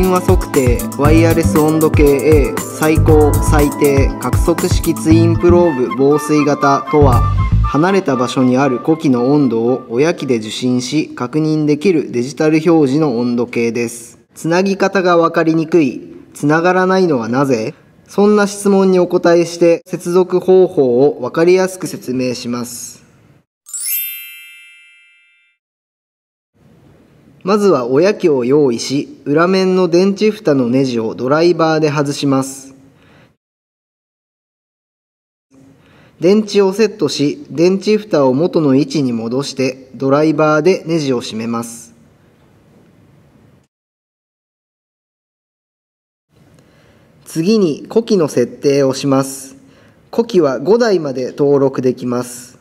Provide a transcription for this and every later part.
電話測定、ワイヤレス温度計 A、最高・最低、拡測式ツインプローブ防水型とは、離れた場所にある子機の温度を親機で受信し確認できるデジタル表示の温度計です。つなぎ方が分かりにくい、つながらないのはなぜ？そんな質問にお答えして、接続方法を分かりやすく説明します。まずは親機を用意し、裏面の電池蓋のネジをドライバーで外します。電池をセットし、電池蓋を元の位置に戻して、ドライバーでネジを締めます。次に子機の設定をします。子機は5台まで登録できます。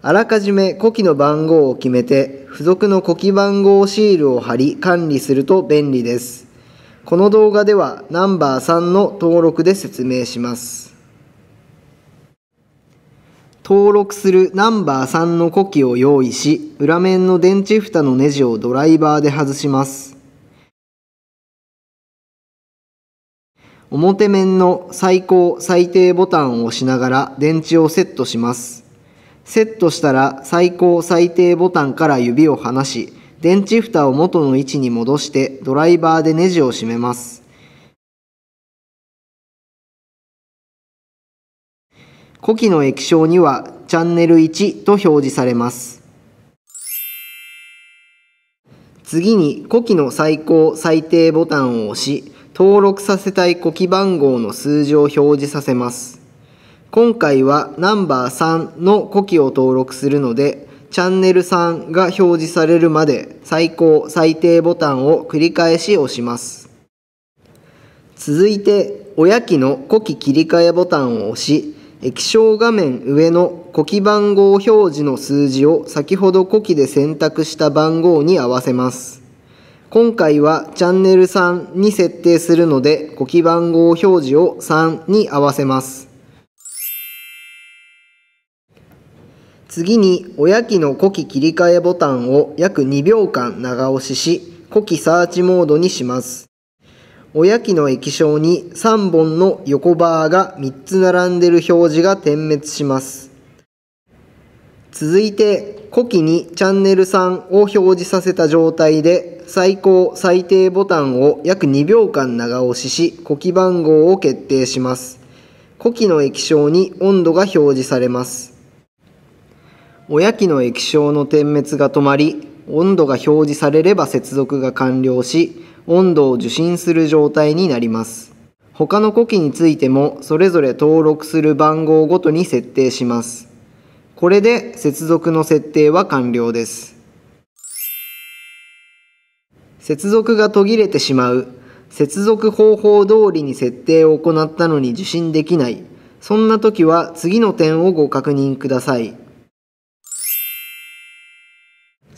あらかじめ子機の番号を決めて、付属の子機番号シールを貼り管理すると便利です。この動画ではナンバー3の登録で説明します。登録するナンバー3の子機を用意し、裏面の電池蓋のネジをドライバーで外します。表面の最高・最低ボタンを押しながら電池をセットします。セットしたら最高・最低ボタンから指を離し、電池蓋を元の位置に戻してドライバーでネジを締めます。子機の液晶にはチャンネル1と表示されます。次に子機の最高・最低ボタンを押し、登録させたい子機番号の数字を表示させます。今回はナンバー3の子機を登録するので、チャンネル3が表示されるまで最高・最低ボタンを繰り返し押します。続いて、親機の子機切り替えボタンを押し、液晶画面上の子機番号表示の数字を先ほど子機で選択した番号に合わせます。今回はチャンネル3に設定するので、子機番号表示を3に合わせます。次に親機の子機切り替えボタンを約2秒間長押しし、子機サーチモードにします。親機の液晶に3本の横バーが3つ並んでいる表示が点滅します。続いて子機にチャンネル3を表示させた状態で、最高・最低ボタンを約2秒間長押しし、子機番号を決定します。子機の液晶に温度が表示されます。親機の液晶の点滅が止まり、温度が表示されれば接続が完了し、温度を受信する状態になります。他の子機についても、それぞれ登録する番号ごとに設定します。これで接続の設定は完了です。接続が途切れてしまう、接続方法通りに設定を行ったのに受信できない、そんな時は次の点をご確認ください。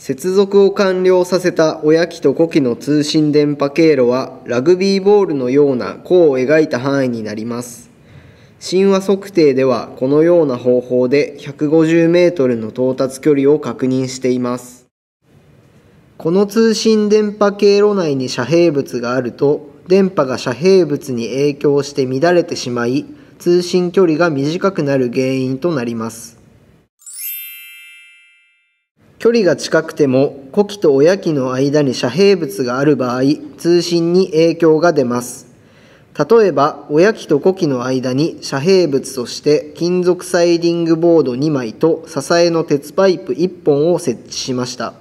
接続を完了させた親機と子機の通信電波経路は、ラグビーボールのような弧を描いた範囲になります。神話測定ではこのような方法で150メートルの到達距離を確認しています。この通信電波経路内に遮蔽物があると、電波が遮蔽物に影響して乱れてしまい、通信距離が短くなる原因となります。距離が近くても、子機と親機の間に遮蔽物がある場合、通信に影響が出ます。例えば、親機と子機の間に遮蔽物として金属サイディングボード2枚と支えの鉄パイプ1本を設置しました。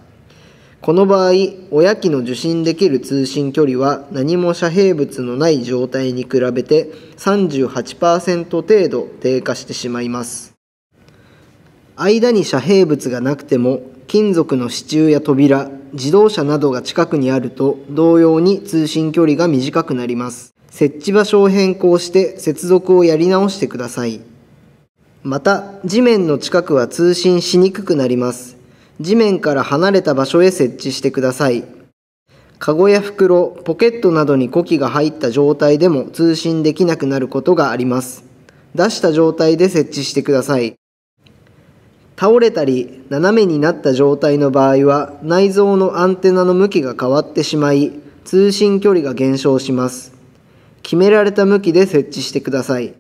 この場合、親機の受信できる通信距離は何も遮蔽物のない状態に比べて 38% 程度低下してしまいます。間に遮蔽物がなくても、金属の支柱や扉、自動車などが近くにあると同様に通信距離が短くなります。設置場所を変更して接続をやり直してください。また、地面の近くは通信しにくくなります。地面から離れた場所へ設置してください。カゴや袋、ポケットなどに子機が入った状態でも通信できなくなることがあります。出した状態で設置してください。倒れたり斜めになった状態の場合は、内蔵のアンテナの向きが変わってしまい、通信距離が減少します。決められた向きで設置してください。